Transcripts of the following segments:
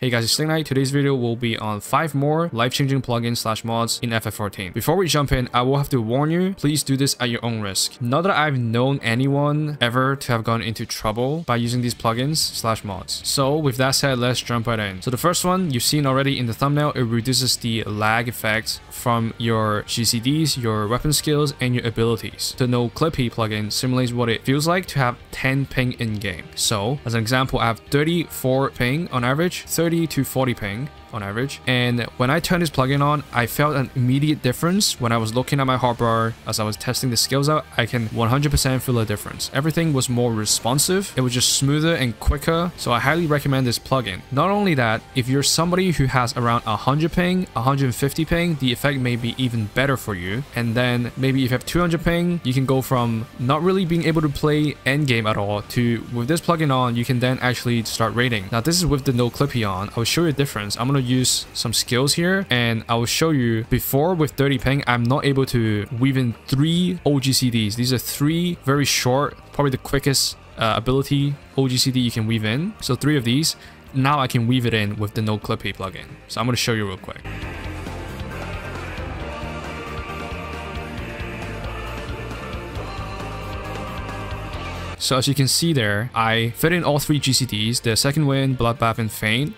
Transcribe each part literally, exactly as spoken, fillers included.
Hey guys, it's StingKnight. Today's video will be on five more life-changing plugins slash mods in F F fourteen. Before we jump in, I will have to warn you, please do this at your own risk. Not that I've known anyone ever to have gone into trouble by using these plugins slash mods. So with that said, let's jump right in. So the first one you've seen already in the thumbnail, it reduces the lag effect from your G C Ds, your weapon skills, and your abilities. The NoClippy plugin simulates what it feels like to have ten ping in-game. So as an example, I have thirty-four ping on average, thirty to forty ping on average, and when I turned this plugin on, I felt an immediate difference. When I was looking at my hotbar as I was testing the skills out, I can one hundred percent feel a difference. Everything was more responsive, it was just smoother and quicker, so I highly recommend this plugin. Not only that, if you're somebody who has around one hundred ping, one hundred fifty ping, the effect may be even better for you. And then maybe if you have two hundred ping, you can go from not really being able to play endgame at all to, with this plugin on, you can then actually start raiding. Now this is with the NoClippy on. I'll show you a difference. I'm gonna use some skills here, and I will show you before with thirty ping I'm not able to weave in three O G C Ds. These are three very short, probably the quickest uh, ability O G C D you can weave in. So three of these, now I can weave it in with the NoClippy plugin. So I'm going to show you real quick. So as you can see there, I fit in all three G C Ds, the second wind, bloodbath, and feint.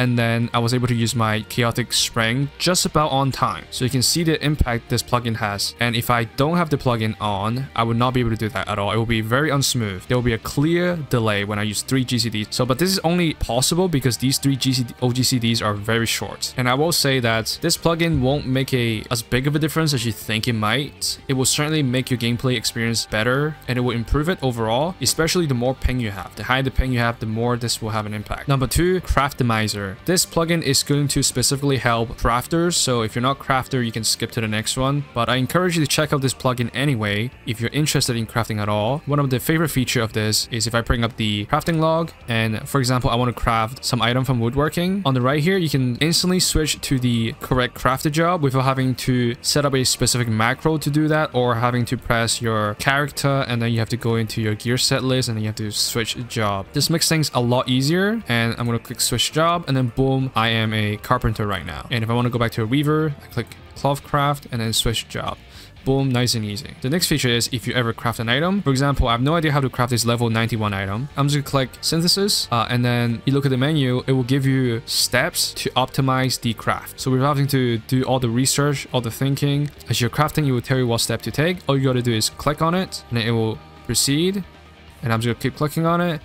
And then I was able to use my chaotic spring just about on time. So you can see the impact this plugin has. And if I don't have the plugin on, I would not be able to do that at all. It will be very unsmooth. There will be a clear delay when I use three G C Ds. So, but this is only possible because these three O G C Ds are very short. And I will say that this plugin won't make a as big of a difference as you think it might. It will certainly make your gameplay experience better, and it will improve it overall, especially the more ping you have. The higher the ping you have, the more this will have an impact. Number two, Craftimizer. This plugin is going to specifically help crafters, so if you're not crafter, you can skip to the next one. But I encourage you to check out this plugin anyway, if you're interested in crafting at all. One of the favorite feature of this is if I bring up the crafting log, and for example, I want to craft some item from woodworking. On the right here, you can instantly switch to the correct crafted job without having to set up a specific macro to do that, or having to press your character, and then you have to go into your gear set list, and then you have to switch job. This makes things a lot easier, and I'm going to click switch job, and and boom, I am a carpenter right now. And if I want to go back to a weaver, I click cloth craft and then switch job. Boom, nice and easy. The next feature is if you ever craft an item. For example, I have no idea how to craft this level ninety-one item. I'm just gonna click synthesis, uh, and then you look at the menu, it will give you steps to optimize the craft. So we're having to do all the research, all the thinking. As you're crafting, it will tell you what step to take. All you gotta do is click on it, and then it will proceed. And I'm just gonna keep clicking on it.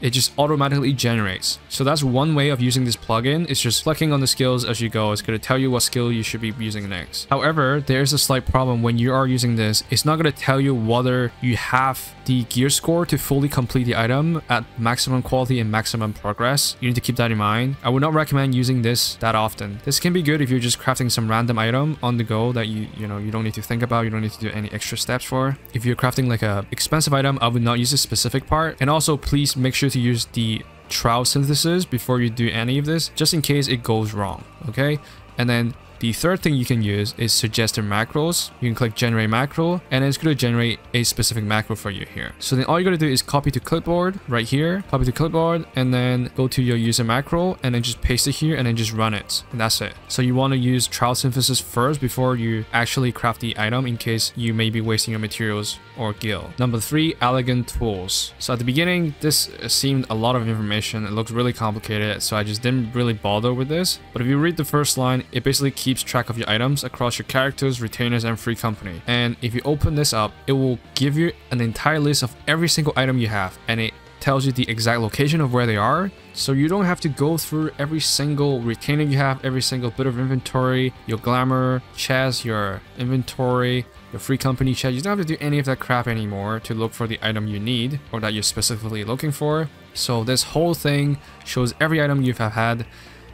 It just automatically generates. So that's one way of using this plugin. It's just clicking on the skills as you go. It's going to tell you what skill you should be using next. However, there's a slight problem when you are using this. It's not going to tell you whether you have the gear score to fully complete the item at maximum quality and maximum progress. You need to keep that in mind. I would not recommend using this that often. This can be good if you're just crafting some random item on the go that you you know you don't need to think about, you don't need to do any extra steps for. If you're crafting like a expensive item, I would not use this specific part. And also, please make sure to use the trial synthesis before you do any of this, just in case it goes wrong, okay? And then the third thing you can use is suggested macros. You can click generate macro, and it's going to generate a specific macro for you here. So then all you got to do is copy to clipboard right here, copy to clipboard, and then go to your user macro, and then just paste it here, and then just run it, and that's it. So you want to use trial synthesis first before you actually craft the item, in case you may be wasting your materials or gil. Number three, Allagan Tools. So at the beginning, this seemed a lot of information. It looks really complicated, so I just didn't really bother with this. But if you read the first line, it basically keeps keeps track of your items across your characters, retainers, and free company. And if you open this up, it will give you an entire list of every single item you have, and it tells you the exact location of where they are, so you don't have to go through every single retainer you have, every single bit of inventory, your glamour chest, your inventory, your free company chest. You don't have to do any of that crap anymore to look for the item you need or that you're specifically looking for. So this whole thing shows every item you've had.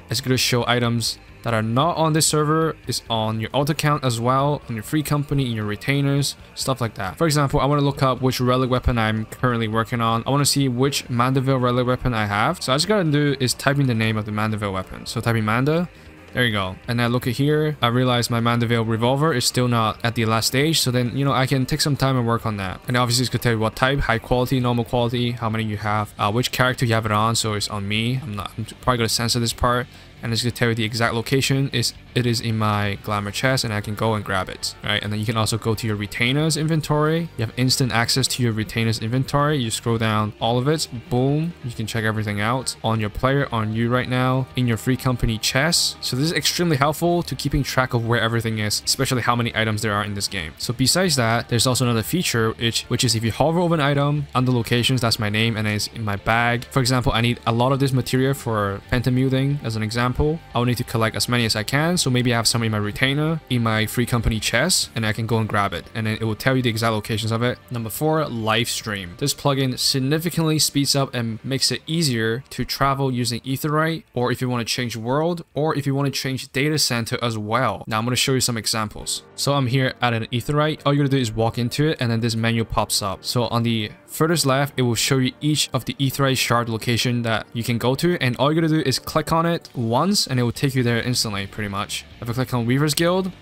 It's going to show items that are not on this server, is on your alt account as well, on your free company, in your retainers, stuff like that. For example, I want to look up which relic weapon I'm currently working on. I want to see which Mandeville relic weapon I have. So I just gotta do is type in the name of the Mandeville weapon. So type in Manda, There you go. And I look at here, I realize my Mandeville revolver is still not at the last stage, so then, you know, I can take some time and work on that. And obviously it's gonna tell you what type, high quality, normal quality, how many you have, uh, which character you have it on. So it's on me. I'm not I'm probably gonna censor this part. And it's gonna tell you the exact location is it is in my Glamour chest, and I can go and grab it, right? And then you can also go to your retainers inventory. You have instant access to your retainers inventory. You scroll down all of it, boom, you can check everything out on your player, on you right now, in your free company chest. So this is extremely helpful to keeping track of where everything is, especially how many items there are in this game. So besides that, there's also another feature which which is if you hover over an item under locations, that's my name, and it's in my bag. For example, I need a lot of this material for pentamuting as an example. I'll need to collect as many as I can, so maybe I have some in my retainer, in my free company chest, and I can go and grab it, and then it will tell you the exact locations of it. Number four, Lifestream. This plugin significantly speeds up and makes it easier to travel using Aetheryte, or if you want to change world, or if you want to change data center as well. Now I'm going to show you some examples. So I'm here at an Aetheryte. All you're going to do is walk into it, and then this menu pops up. So on the furthest left, it will show you each of the Aetheryte shard location that you can go to, and all you're going to do is click on it once. And it will take you there instantly, pretty much. If I click on Weaver's Guild,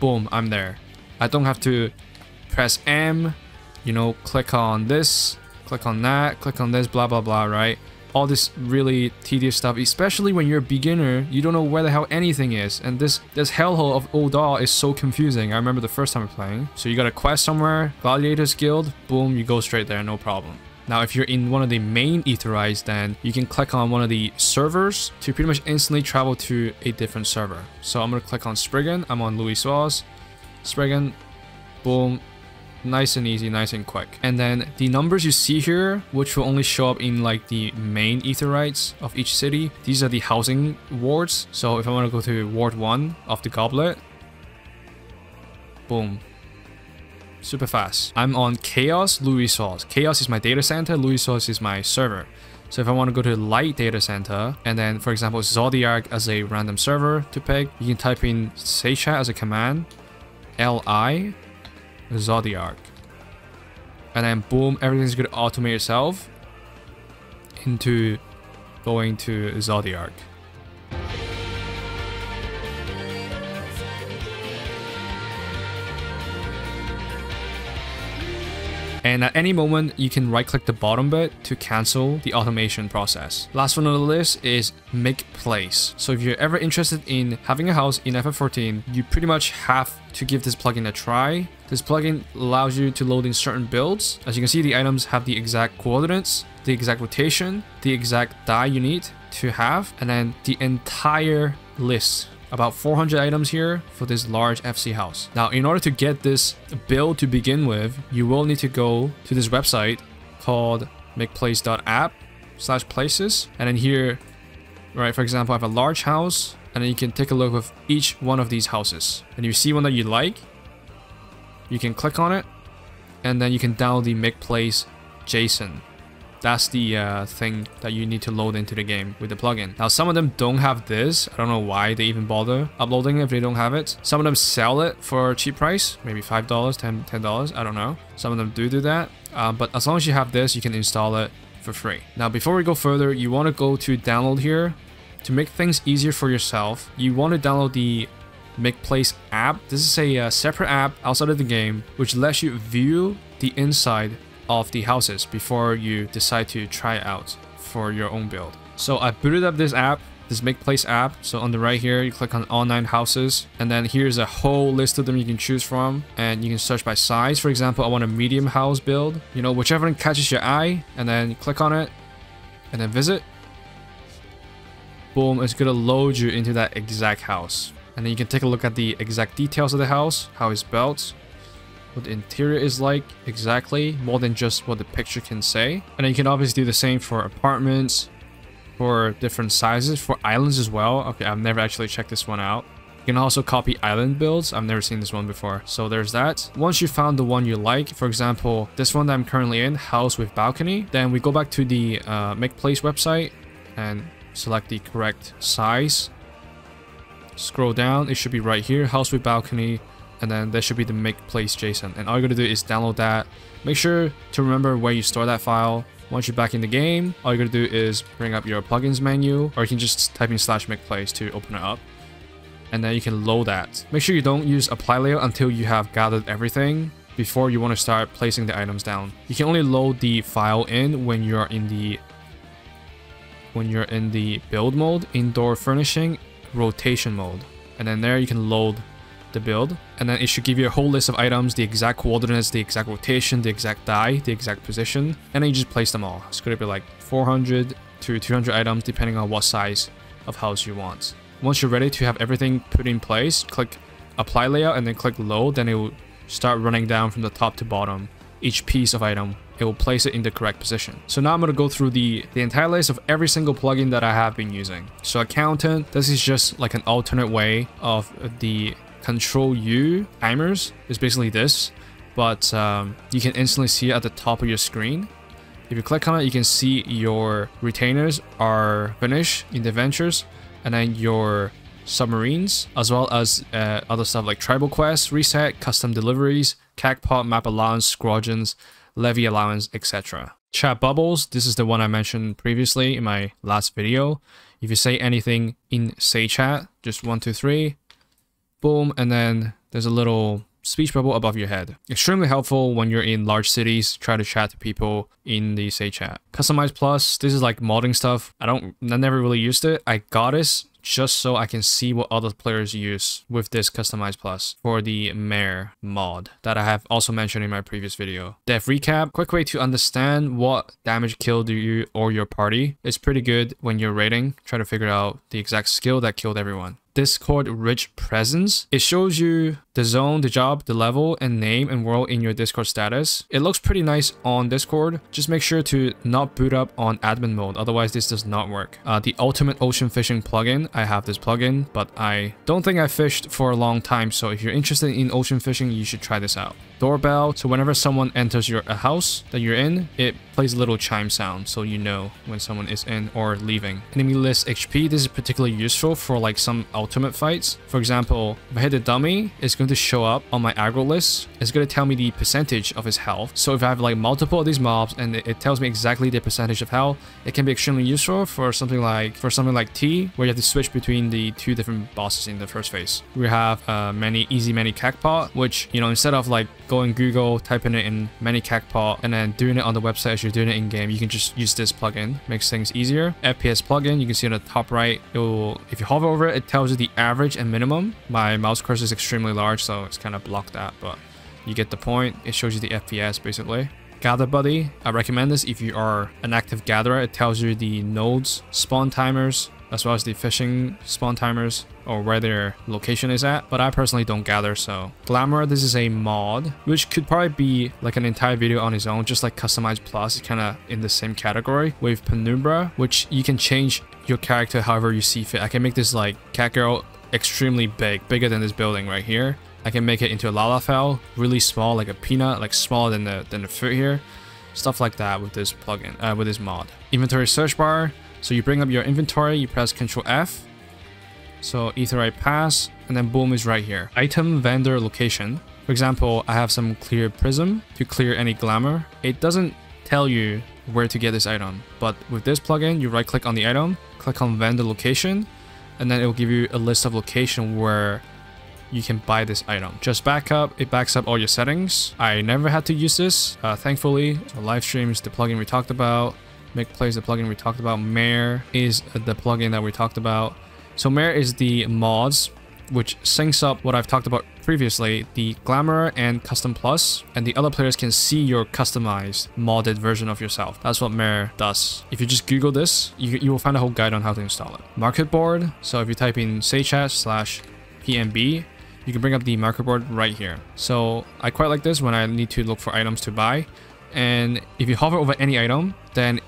boom, I'm there. I don't have to press M, you know, click on this, click on that, click on this, blah, blah, blah, right? All this really tedious stuff, especially when you're a beginner, you don't know where the hell anything is. And this this hellhole of Odal is so confusing. I remember the first time I'm playing. So you got a quest somewhere, Gladiators Guild, boom, you go straight there, no problem. Now, if you're in one of the main Aetherites, then you can click on one of the servers to pretty much instantly travel to a different server. So I'm going to click on Spriggan. I'm on Louisoix. Spriggan. Boom. Nice and easy, nice and quick. And then the numbers you see here, which will only show up in like the main Aetherites of each city, these are the housing wards. So if I want to go to Ward one of the Goblet, boom. Super fast. I'm on Chaos, Louisoix. Chaos is my data center, Louisoix is my server. So if I want to go to Light data center, and then for example Zodiac as a random server to pick, you can type in Seichat as a command, L I, Zodiac. And then boom, everything's going to automate itself into going to Zodiac. And at any moment, you can right-click the bottom bit to cancel the automation process. Last one on the list is MakePlace. So if you're ever interested in having a house in F F fourteen, you pretty much have to give this plugin a try. This plugin allows you to load in certain builds. As you can see, the items have the exact coordinates, the exact rotation, the exact die you need to have, and then the entire list. About four hundred items here for this large F C house. Now, in order to get this build to begin with, you will need to go to this website called makeplace.app slash places. And then here, right, for example, I have a large house, and then you can take a look with each one of these houses. And you see one that you like, you can click on it, and then you can download the MakePlace JSON. That's the uh, thing that you need to load into the game with the plugin. Now, some of them don't have this. I don't know why they even bother uploading it if they don't have it. Some of them sell it for a cheap price, maybe five dollars, ten dollars, ten dollars. I don't know. Some of them do do that. Uh, but as long as you have this, you can install it for free. Now, before we go further, you want to go to download here. To make things easier for yourself, you want to download the MakePlace app. This is a uh, separate app outside of the game, which lets you view the inside of the houses before you decide to try it out for your own build. So I booted up this app, this MakePlace app. So on the right here, you click on all nine houses, and then here's a whole list of them you can choose from, and you can search by size. For example, I want a medium house build, you know, whichever one catches your eye, and then you click on it and then visit. Boom, it's gonna load you into that exact house. And then you can take a look at the exact details of the house, how it's built, what the interior is like exactly, more than just what the picture can say. And then you can obviously do the same for apartments, for different sizes, for islands as well. Okay, I've never actually checked this one out. You can also copy island builds. I've never seen this one before. So there's that. Once you found the one you like, for example, this one that I'm currently in, house with balcony, then we go back to the uh, MakePlace website and select the correct size. Scroll down, it should be right here, house with balcony. And then there should be the MakePlace JSON. And all you're gonna do is download that. Make sure to remember where you store that file. Once you're back in the game, all you're gonna do is bring up your plugins menu, or you can just type in slash MakePlace to open it up. and then you can load that. Make sure you don't use apply layer until you have gathered everything before you want to start placing the items down. You can only load the file in when you're in the when you're in the build mode, indoor furnishing, rotation mode. And then there you can load the build, and then it should give you a whole list of items, the exact coordinates, the exact rotation, the exact die, the exact position, and then you just place them all. It's going to be like four hundred to two hundred items depending on what size of house you want. Once you're ready to have everything put in place, click apply layout and then click load. Then it will start running down from the top to bottom. Each piece of item, it will place it in the correct position. So now I'm going to go through the, the entire list of every single plugin that I have been using. So Accountant, this is just like an alternate way of the Control U timers. It's basically this, but um, you can instantly see it at the top of your screen. If you click on it, you can see your retainers are finished in the adventures, and then your submarines, as well as uh, other stuff like tribal quests, reset, custom deliveries, cactbot, map allowance, squadrons, levy allowance, et cetera. Chat Bubbles, this is the one I mentioned previously in my last video. If you say anything in say chat, just one, two, three, boom, and then there's a little speech bubble above your head. Extremely helpful when you're in large cities, try to chat to people in the say chat. Customize Plus, this is like modding stuff. I don't, I never really used it. I got this just so I can see what other players use with this Customize Plus for the Mare mod that I have also mentioned in my previous video. Death Recap, quick way to understand what damage killed you or your party. It's pretty good when you're raiding, try to figure out the exact skill that killed everyone. Discord Rich Presence. It shows you the zone, the job, the level, and name and world in your Discord status. It looks pretty nice on Discord. Just make sure to not boot up on admin mode, otherwise this does not work. Uh, the Ultimate Ocean Fishing plugin. I have this plugin, but I don't think I fished for a long time, so if you're interested in ocean fishing, you should try this out. Doorbell. So whenever someone enters your a house that you're in, it plays a little chime sound, so you know when someone is in or leaving. Enemy List H P. This is particularly useful for like some ultimate fights. For example, if I hit the dummy, it's going to show up on my aggro list. It's going to tell me the percentage of his health. So if I have like multiple of these mobs and it, it tells me exactly the percentage of health, it can be extremely useful for something like for something like T, where you have to switch between the two different bosses in the first phase. We have uh, many easy ManyCactbot, which, you know, instead of like going Google, typing it in ManyCactbot and then doing it on the website as you're doing it in game, you can just use this plugin. Makes things easier. F P S Plugin, you can see on the top right, it will, if you hover over it, it tells the average and minimum. My mouse cursor is extremely large, so it's kind of blocked that, but you get the point. It shows you the F P S basically. Gather Buddy, I recommend this if you are an active gatherer. It tells you the nodes, spawn timers, as well as the fishing spawn timers, or where their location is at, but I personally don't gather. So Glamour, this is a mod which could probably be like an entire video on its own, just like Customize Plus is kind of in the same category with Penumbra, which you can change your character however you see fit. I can make this like Catgirl extremely big, bigger than this building right here. I can make it into a Lalafell, really small, like a peanut, like smaller than the than the foot here, stuff like that with this plugin, uh, with this mod. Inventory search bar. So you bring up your inventory, you press Control F. So Aetheryte pass, and then boom is right here. Item vendor location. For example, I have some clear prism to clear any glamour. It doesn't tell you where to get this item, but with this plugin, you right click on the item, click on vendor location, and then it will give you a list of location where you can buy this item. Just backup, it backs up all your settings. I never had to use this, uh, thankfully. So Lifestream is the plugin we talked about. MakePlace, the plugin we talked about. Mare is the plugin that we talked about. So Mare is the mods which syncs up what I've talked about previously, the Glamour and Custom Plus, and the other players can see your customized modded version of yourself. That's what Mare does. If you just Google this, you, you will find a whole guide on how to install it. Market Board. So if you type in saychat slash P M B, you can bring up the Market Board right here. So I quite like this when I need to look for items to buy. And if you hover over any item, then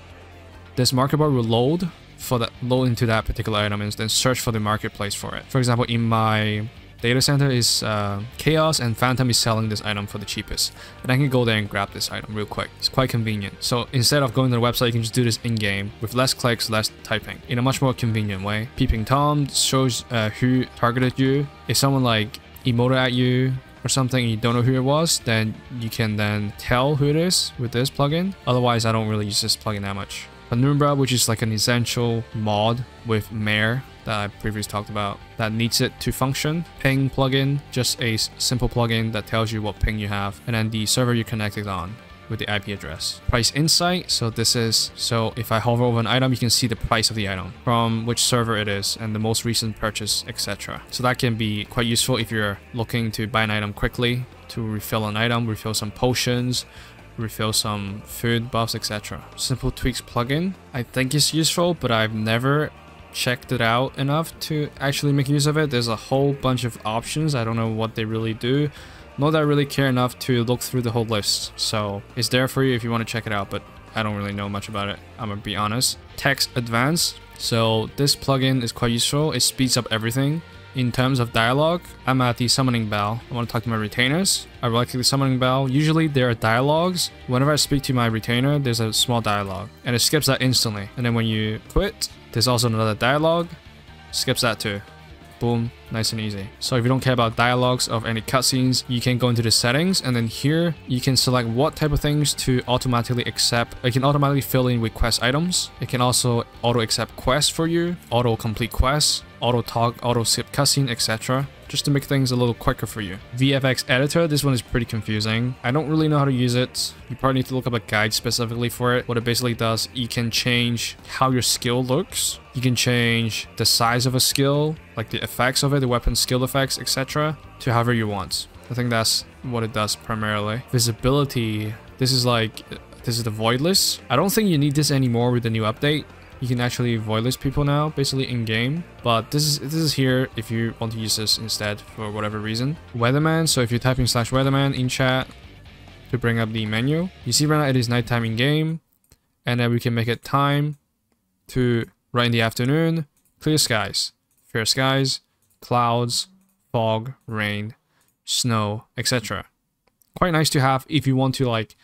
this market board will load for that, load into that particular item and then search for the marketplace for it. For example, in my data center is uh, Chaos, and Phantom is selling this item for the cheapest, and I can go there and grab this item real quick. It's quite convenient. So instead of going to the website, you can just do this in game with less clicks, less typing, in a much more convenient way. Peeping Tom shows uh, who targeted you. If someone like emoted at you or something and you don't know who it was, then you can then tell who it is with this plugin. Otherwise, I don't really use this plugin that much. Penumbra, which is like an essential mod with Mare, that I previously talked about that needs it to function. Ping plugin, just a simple plugin that tells you what ping you have and then the server you connected on with the I P address. Price insight, so this is, so if I hover over an item, you can see the price of the item, from which server it is, and the most recent purchase, et cetera. So that can be quite useful if you're looking to buy an item quickly, to refill an item, refill some potions, refill some food buffs, et cetera. Simple Tweaks plugin, I think it's useful, but I've never checked it out enough to actually make use of it. There's a whole bunch of options, I don't know what they really do. Not that I really care enough to look through the whole list, so it's there for you if you want to check it out, but I don't really know much about it, I'm gonna be honest. Text Advanced, so this plugin is quite useful, it speeds up everything. In terms of dialogue, I'm at the summoning bell. I want to talk to my retainers. I right click the summoning bell. Usually there are dialogues. Whenever I speak to my retainer, there's a small dialogue and it skips that instantly. And then when you quit, there's also another dialogue, skips that too. Boom, nice and easy. So if you don't care about dialogues of any cutscenes, you can go into the settings and then here you can select what type of things to automatically accept. It can automatically fill in with quest items. It can also auto accept quests for you, auto complete quests, auto talk, auto skip cutscene, et cetera. Just to make things a little quicker for you. V F X editor, this one is pretty confusing. I don't really know how to use it. You probably need to look up a guide specifically for it. What it basically does, you can change how your skill looks. You can change the size of a skill, like the effects of it, the weapon skill effects, et cetera, to however you want. I think that's what it does primarily. Visibility, this is like, this is the void list. I don't think you need this anymore with the new update. You can actually void list people now, basically in game. But this is this is here if you want to use this instead for whatever reason. Weatherman, so if you type in slash weatherman in chat to bring up the menu, you see right now it is nighttime in game, and then we can make it time to right in the afternoon, clear skies, fair skies, clouds, fog, rain, snow, et cetera. Quite nice to have if you want to like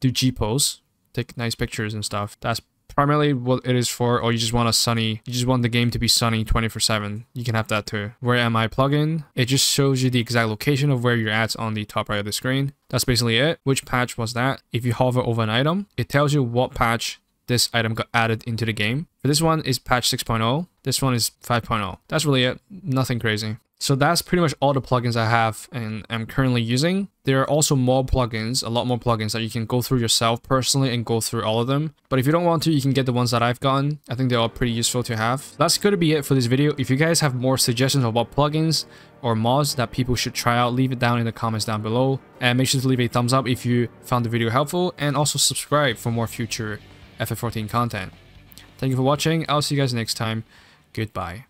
do G-pose, take nice pictures and stuff. That's primarily what it is for, or you just want a sunny, you just want the game to be sunny twenty-four seven, you can have that too. Where am I plugin? It just shows you the exact location of where you're at on the top right of the screen. That's basically it. Which patch was that? If you hover over an item, it tells you what patch this item got added into the game. For this one is patch six point oh, this one is five point oh. That's really it, nothing crazy. So that's pretty much all the plugins I have and I'm currently using. There are also more plugins, a lot more plugins that you can go through yourself personally and go through all of them. But if you don't want to, you can get the ones that I've gotten. I think they're all pretty useful to have. That's going to be it for this video. If you guys have more suggestions of what plugins or mods that people should try out, leave it down in the comments down below. And make sure to leave a thumbs up if you found the video helpful and also subscribe for more future F F fourteen content. Thank you for watching. I'll see you guys next time. Goodbye.